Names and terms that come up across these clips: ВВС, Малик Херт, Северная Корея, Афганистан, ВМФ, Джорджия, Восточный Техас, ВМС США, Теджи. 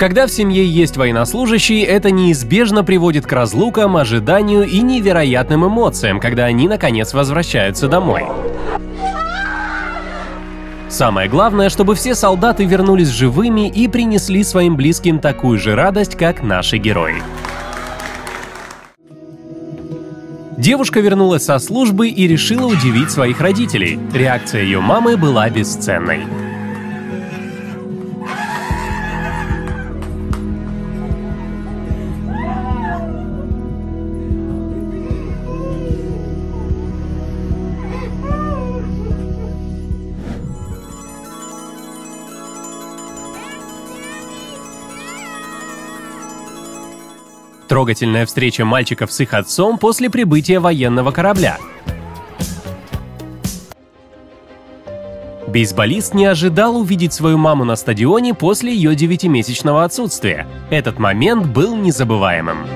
Когда в семье есть военнослужащие, это неизбежно приводит к разлукам, ожиданию и невероятным эмоциям, когда они наконец возвращаются домой. Самое главное, чтобы все солдаты вернулись живыми и принесли своим близким такую же радость, как наши герои. Девушка вернулась со службы и решила удивить своих родителей. Реакция ее мамы была бесценной. Трогательная встреча мальчиков с их отцом после прибытия военного корабля. Бейсболист не ожидал увидеть свою маму на стадионе после ее 9-месячного отсутствия. Этот момент был незабываемым.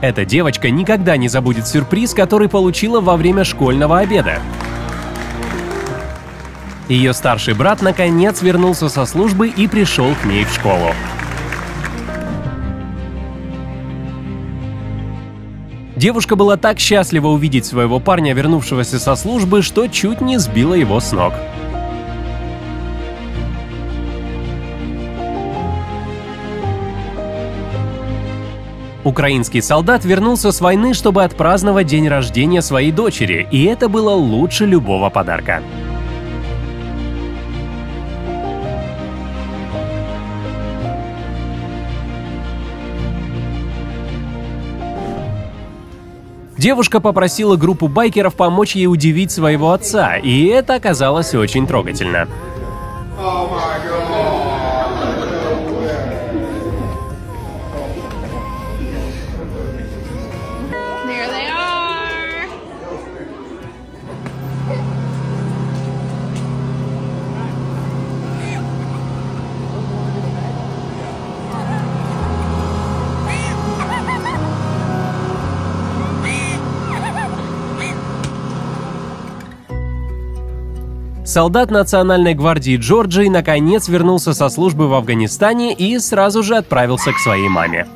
Эта девочка никогда не забудет сюрприз, который получила во время школьного обеда. Ее старший брат наконец вернулся со службы и пришел к ней в школу. Девушка была так счастлива увидеть своего парня, вернувшегося со службы, что чуть не сбила его с ног. Украинский солдат вернулся с войны, чтобы отпраздновать день рождения своей дочери, и это было лучше любого подарка. Девушка попросила группу байкеров помочь ей удивить своего отца, и это оказалось очень трогательно. Солдат Национальной гвардии Джорджии наконец вернулся со службы в Афганистане и сразу же отправился к своей маме.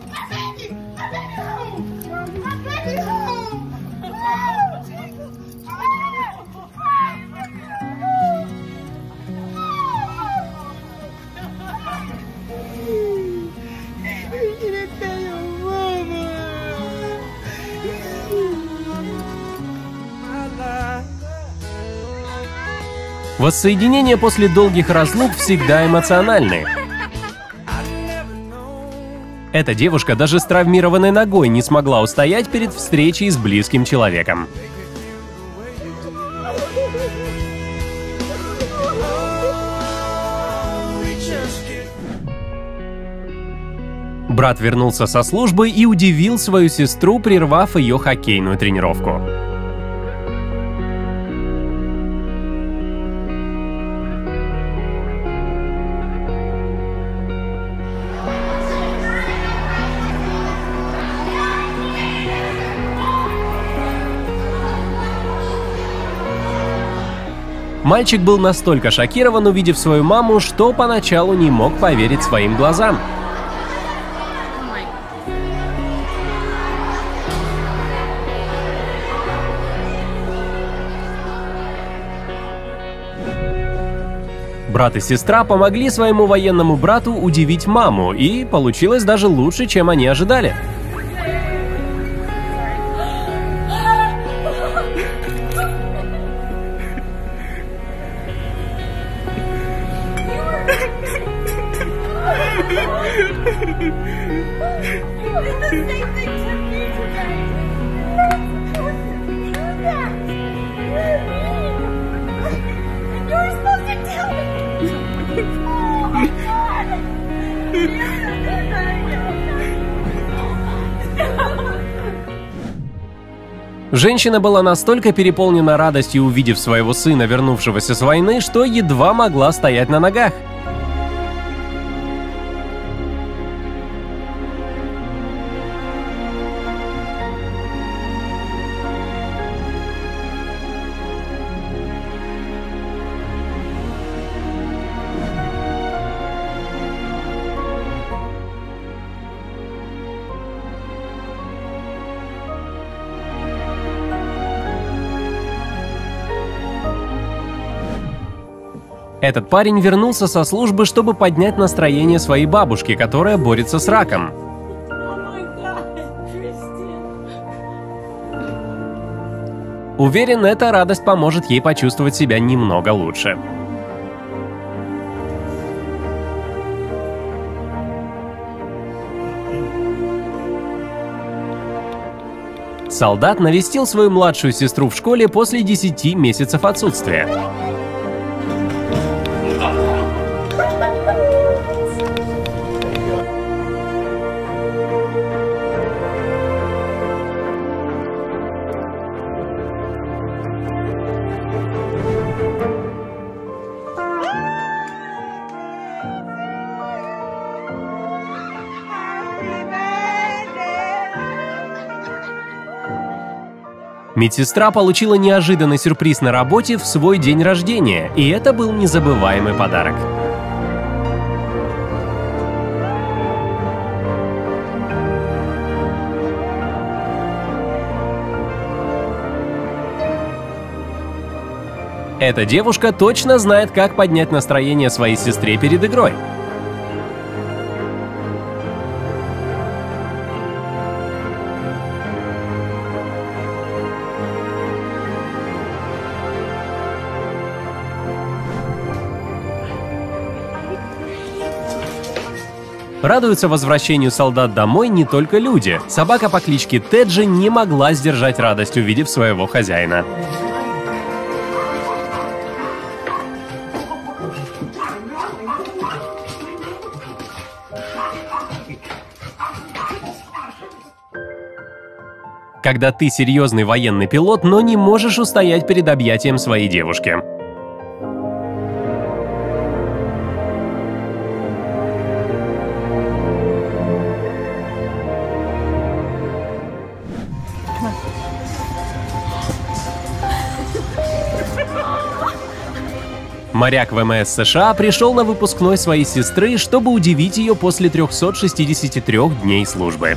Воссоединения после долгих разлук всегда эмоциональны. Эта девушка даже с травмированной ногой не смогла устоять перед встречей с близким человеком. Брат вернулся со службы и удивил свою сестру, прервав ее хоккейную тренировку. Мальчик был настолько шокирован, увидев свою маму, что поначалу не мог поверить своим глазам. Брат и сестра помогли своему военному брату удивить маму, и получилось даже лучше, чем они ожидали. Женщина была настолько переполнена радостью, увидев своего сына, вернувшегося с войны, что едва могла стоять на ногах. Этот парень вернулся со службы, чтобы поднять настроение своей бабушки, которая борется с раком. Уверен, эта радость поможет ей почувствовать себя немного лучше. Солдат навестил свою младшую сестру в школе после 10 месяцев отсутствия. Медсестра получила неожиданный сюрприз на работе в свой день рождения, и это был незабываемый подарок. Эта девушка точно знает, как поднять настроение своей сестре перед игрой. Радуются возвращению солдат домой не только люди. Собака по кличке Теджи не могла сдержать радость, увидев своего хозяина. Когда ты серьезный военный пилот, но не можешь устоять перед объятием своей девушки. Моряк ВМС США пришел на выпускной своей сестры, чтобы удивить ее после 363 дней службы.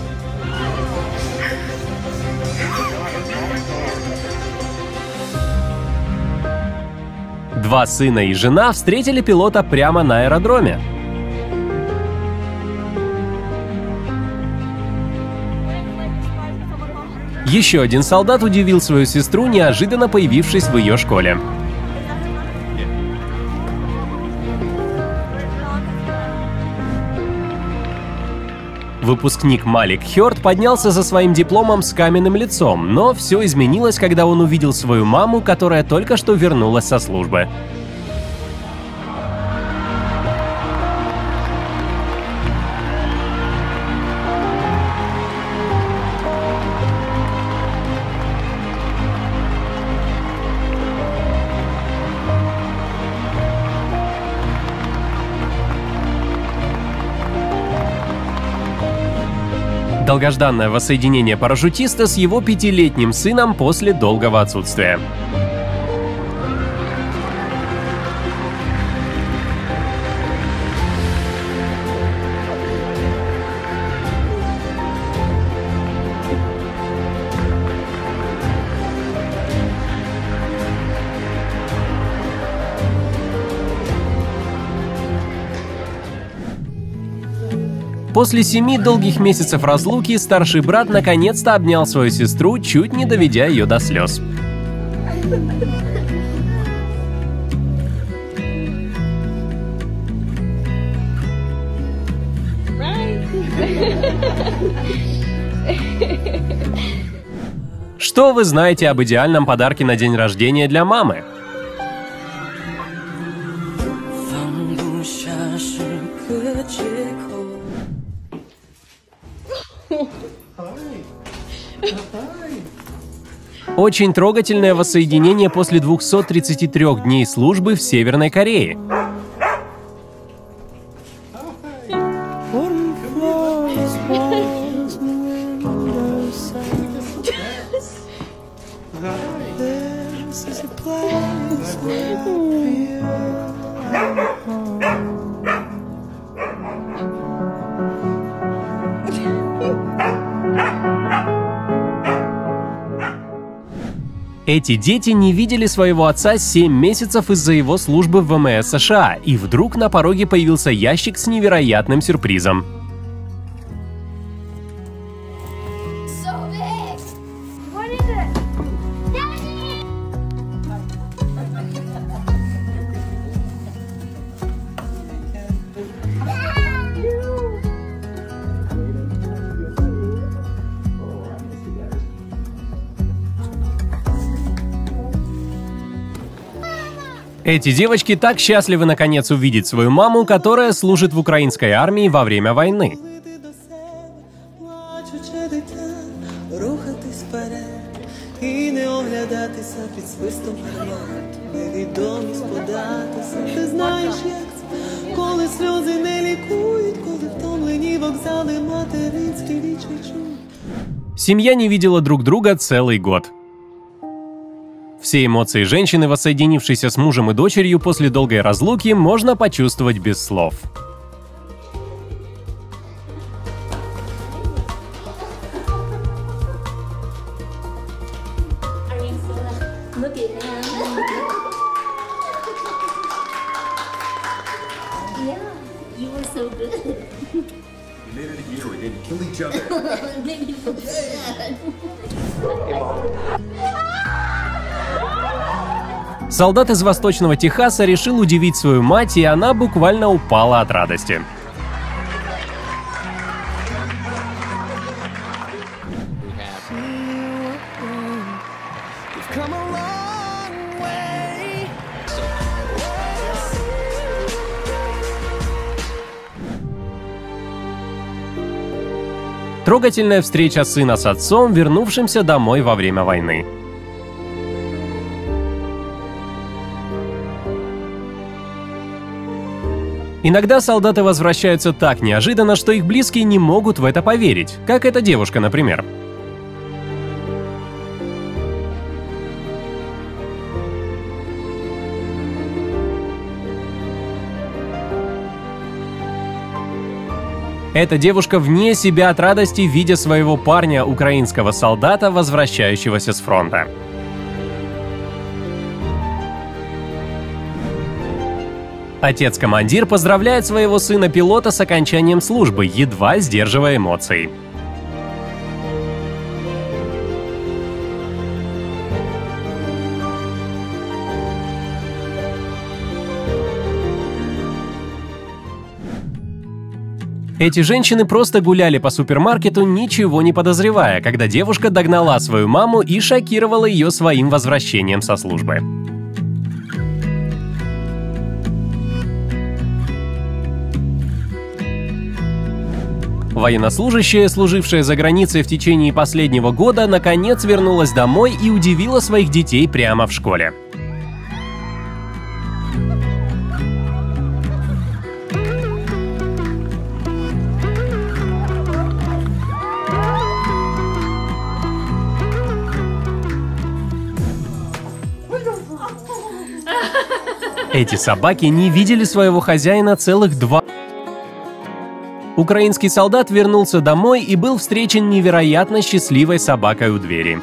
Два сына и жена встретили пилота прямо на аэродроме. Еще один солдат удивил свою сестру, неожиданно появившись в ее школе. Выпускник Малик Херт поднялся за своим дипломом с каменным лицом, но все изменилось, когда он увидел свою маму, которая только что вернулась со службы. Долгожданное воссоединение парашютиста с его 5-летним сыном после долгого отсутствия. После 7 долгих месяцев разлуки старший брат наконец-то обнял свою сестру, чуть не доведя ее до слез. Что вы знаете об идеальном подарке на день рождения для мамы? Очень трогательное воссоединение после 233 дней службы в Северной Корее. Эти дети не видели своего отца 7 месяцев из-за его службы в ВМС США, и вдруг на пороге появился ящик с невероятным сюрпризом. Эти девочки так счастливы наконец увидеть свою маму, которая служит в украинской армии во время войны. Семья не видела друг друга целый год. Все эмоции женщины, воссоединившейся с мужем и дочерью после долгой разлуки, можно почувствовать без слов. Солдат из Восточного Техаса решил удивить свою мать, и она буквально упала от радости. Трогательная встреча сына с отцом, вернувшимся домой во время войны. Иногда солдаты возвращаются так неожиданно, что их близкие не могут в это поверить, как эта девушка, например. Эта девушка вне себя от радости, видя своего парня, украинского солдата, возвращающегося с фронта. Отец-командир поздравляет своего сына-пилота с окончанием службы, едва сдерживая эмоции. Эти женщины просто гуляли по супермаркету, ничего не подозревая, когда девушка догнала свою маму и шокировала ее своим возвращением со службы. Военнослужащая, служившая за границей в течение последнего года, наконец вернулась домой и удивила своих детей прямо в школе. Эти собаки не видели своего хозяина целых 2 года. Украинский солдат вернулся домой и был встречен невероятно счастливой собакой у двери.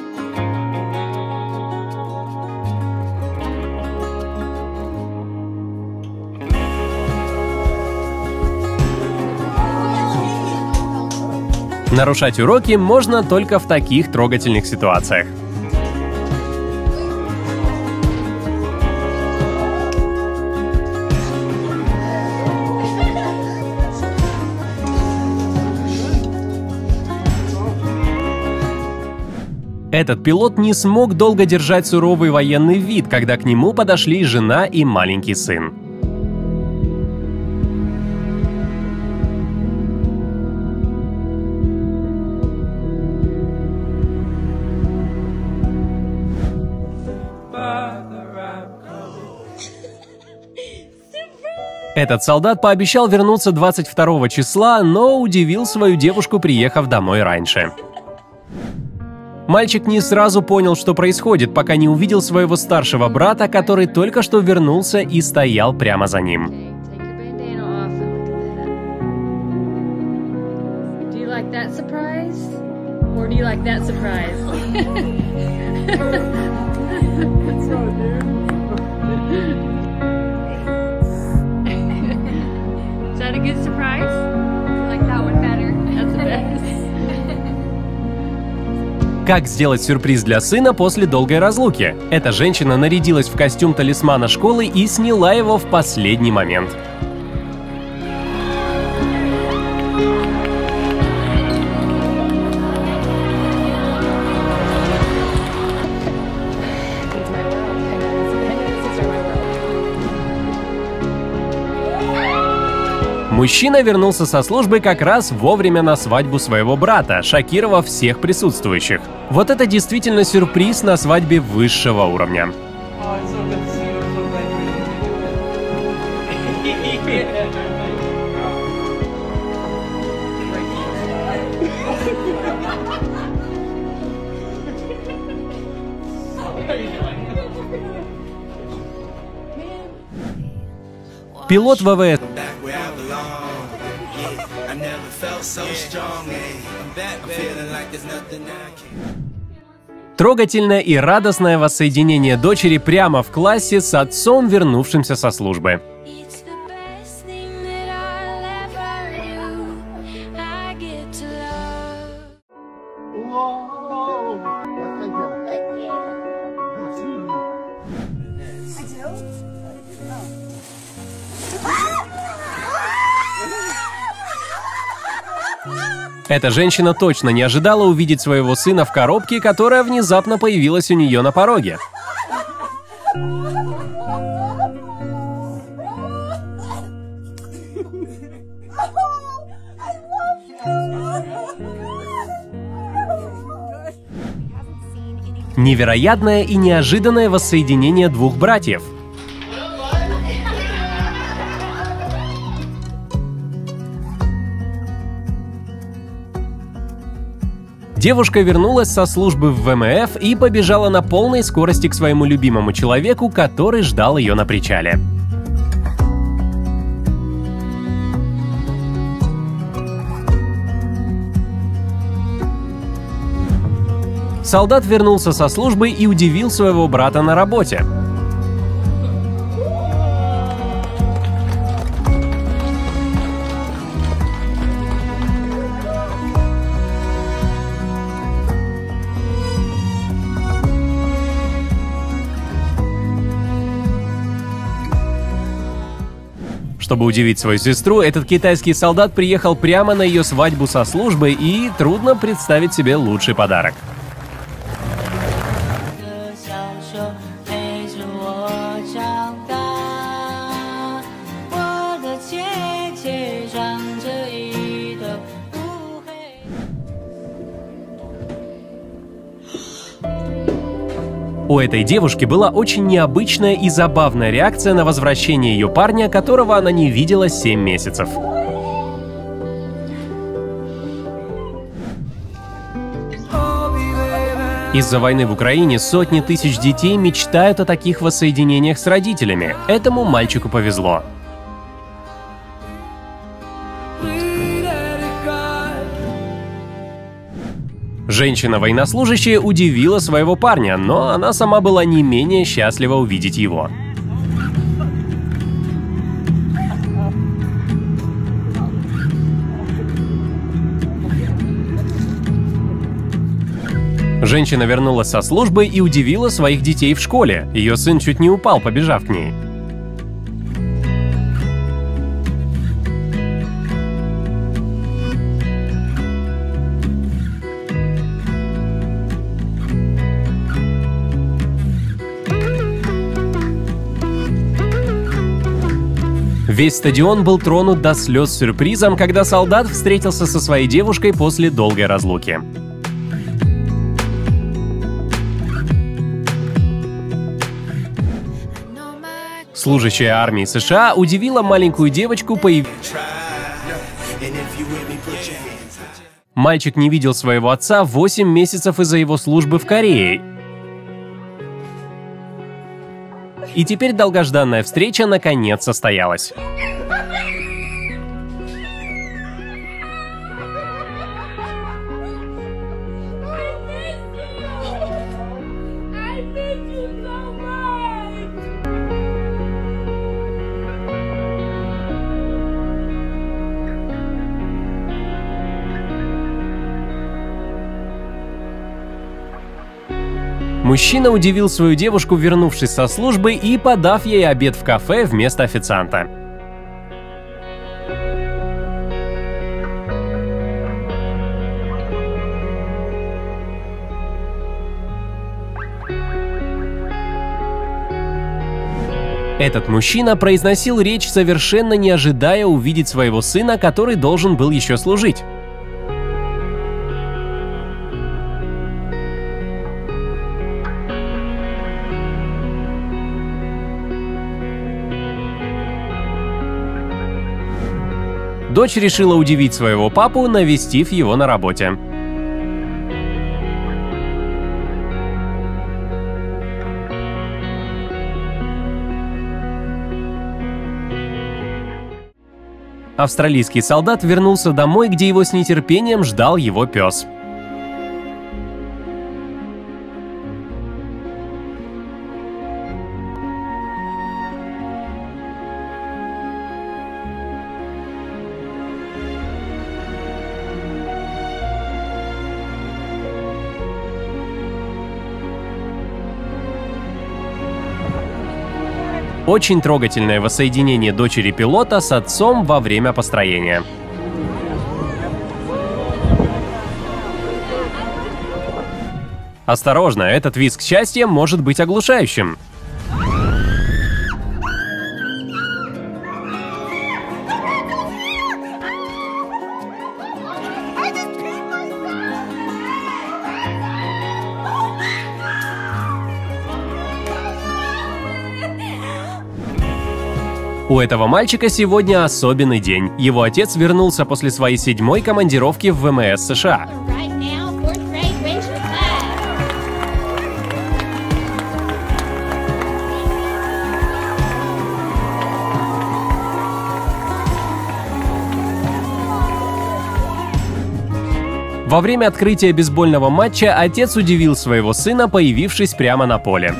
Нарушать уроки можно только в таких трогательных ситуациях. Этот пилот не смог долго держать суровый военный вид, когда к нему подошли жена и маленький сын. Этот солдат пообещал вернуться 22 числа, но удивил свою девушку, приехав домой раньше. Мальчик не сразу понял, что происходит, пока не увидел своего старшего брата, который только что вернулся и стоял прямо за ним. Is that a good surprise? I like that one better. That's the best. Как сделать сюрприз для сына после долгой разлуки? Эта женщина нарядилась в костюм талисмана школы и сняла его в последний момент. Мужчина вернулся со службы как раз вовремя на свадьбу своего брата, шокировав всех присутствующих. Вот это действительно сюрприз на свадьбе высшего уровня. Пилот ВВС. Трогательное и радостное воссоединение дочери прямо в классе с отцом, вернувшимся со службы. Эта женщина точно не ожидала увидеть своего сына в коробке, которая внезапно появилась у нее на пороге. Невероятное и неожиданное воссоединение двух братьев. Девушка вернулась со службы в ВМФ и побежала на полной скорости к своему любимому человеку, который ждал ее на причале. Солдат вернулся со службы и удивил своего брата на работе. Чтобы удивить свою сестру, этот китайский солдат приехал прямо на ее свадьбу со службы, и трудно представить себе лучший подарок. У этой девушки была очень необычная и забавная реакция на возвращение ее парня, которого она не видела 7 месяцев. Из-за войны в Украине сотни тысяч детей мечтают о таких воссоединениях с родителями. Этому мальчику повезло. Женщина-военнослужащая удивила своего парня, но она сама была не менее счастлива увидеть его. Женщина вернулась со службы и удивила своих детей в школе. Ее сын чуть не упал, побежав к ней. Весь стадион был тронут до слез сюрпризом, когда солдат встретился со своей девушкой после долгой разлуки. Служащая армии США удивила маленькую девочку появившейся. Мальчик не видел своего отца 8 месяцев из-за его службы в Корее. И теперь долгожданная встреча наконец состоялась. Мужчина удивил свою девушку, вернувшись со службы и подав ей обед в кафе вместо официанта. Этот мужчина произносил речь, совершенно не ожидая увидеть своего сына, который должен был еще служить. Дочь решила удивить своего папу, навестив его на работе. Австралийский солдат вернулся домой, где его с нетерпением ждал его пес. Очень трогательное воссоединение дочери пилота с отцом во время построения. Осторожно, этот визг счастья может быть оглушающим. У этого мальчика сегодня особенный день. Его отец вернулся после своей 7-й командировки в ВМС США. Во время открытия бейсбольного матча отец удивил своего сына, появившись прямо на поле.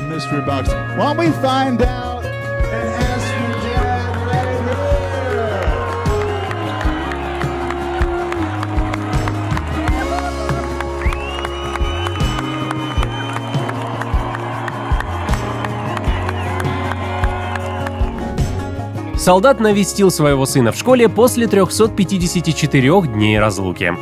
Солдат навестил своего сына в школе после 354 дней разлуки.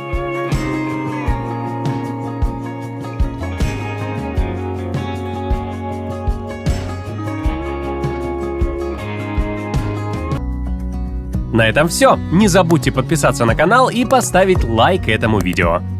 На этом все. Не забудьте подписаться на канал и поставить лайк этому видео.